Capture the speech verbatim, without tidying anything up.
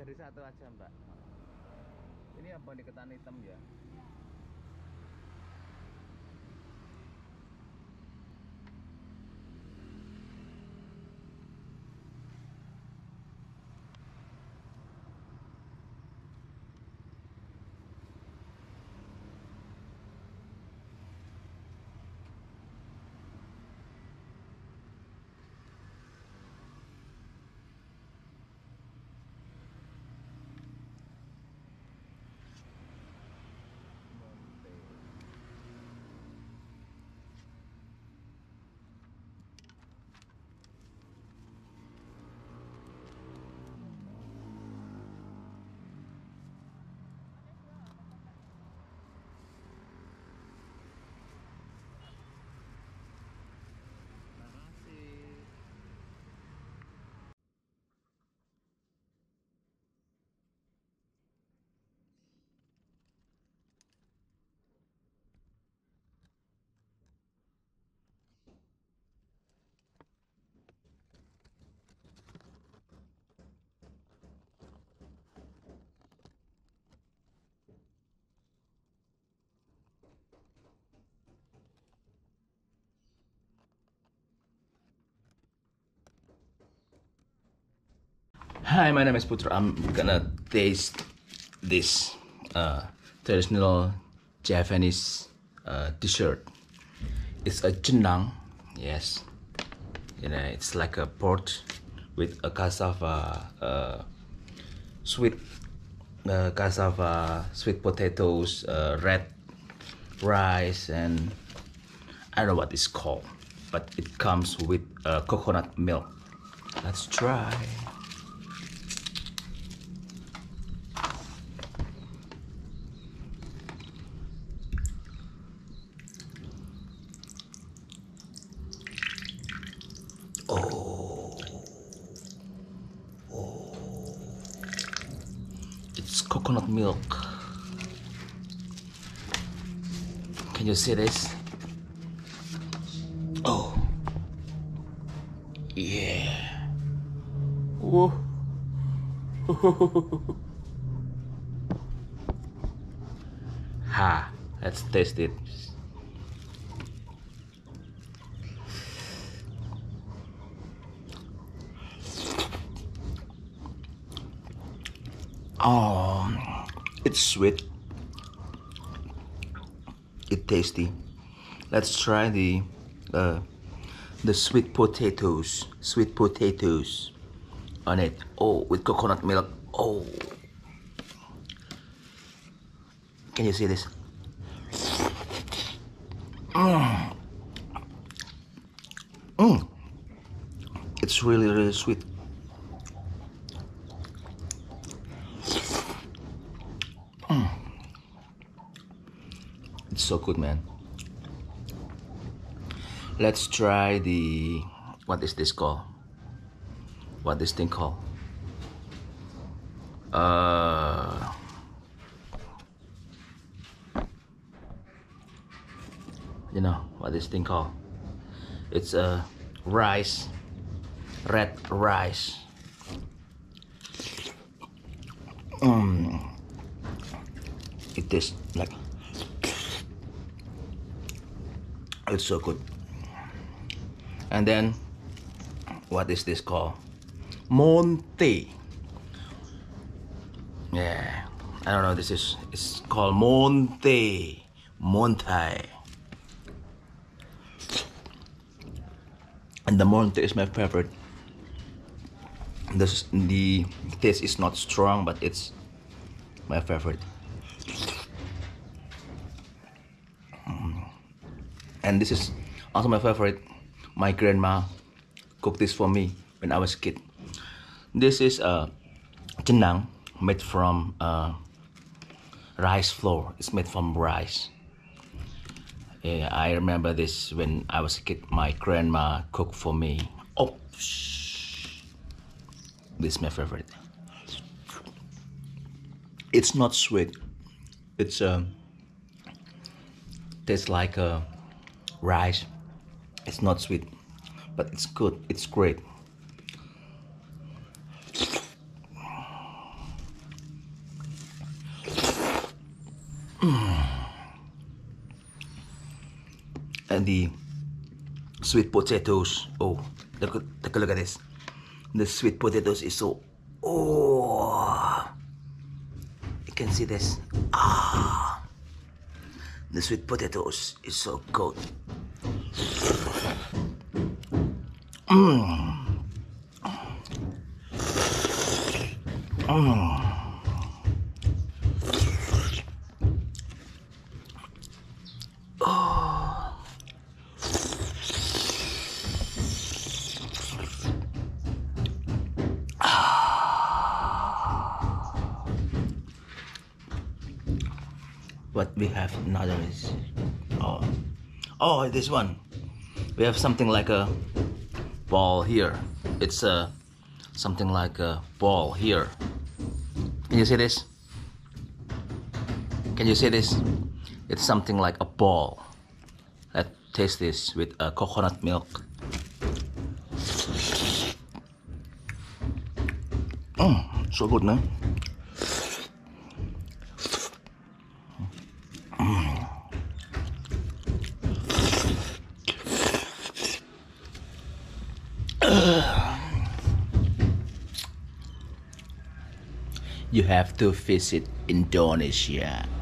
Dari satu aja, Mbak. Ini apa nih, ketan hitam ya? Hi, my name is Putra. I'm gonna taste this uh, traditional Japanese uh, dessert. It's a Jenang, yes. You know, it's like a pork with a cassava, uh, sweet uh, cassava, sweet potatoes, uh, red rice, and I don't know what it's called, but it comes with uh, coconut milk. Let's try. Oh, oh, it's coconut milk. Can you see this? Oh, yeah. Whoa. Ha, let's taste it. Oh, it's sweet. It's tasty. Let's try the uh, the sweet potatoes, sweet potatoes on it. Oh, with coconut milk. Oh, can you see this? Mm. Mm. It's really, really sweet. So good, man. Let's try the, what is this called? What this thing called? Uh, you know what this thing called? It's a uh, rice, red rice. Mm. It tastes like. It's so good. And then what is this called? Monte. Yeah, I don't know, this is, it's called Monte. Monte. And the Monte is my favorite. This, the taste is not strong, but it's my favorite. And this is also my favorite. My grandma cooked this for me when I was a kid. This is a uh, jenang made from uh, rice flour. It's made from rice. Yeah, I remember this when I was a kid. My grandma cooked for me. Oh, shh. This is my favorite. It's not sweet. It's a uh, tastes like a. Rice. It's not sweet, but it's good. It's great. and the sweet potatoes. Oh, look, take a look at this. The sweet potatoes is so, oh, you can see this. Ah, the sweet potatoes is so good. Mmm. Mmm. What we have another is, oh, oh, this one, we have something like a ball here. It's a something like a ball here. Can you see this? Can you see this? It's something like a ball. Let's taste this with a coconut milk. Oh, so good, man. No? You have to visit Indonesia.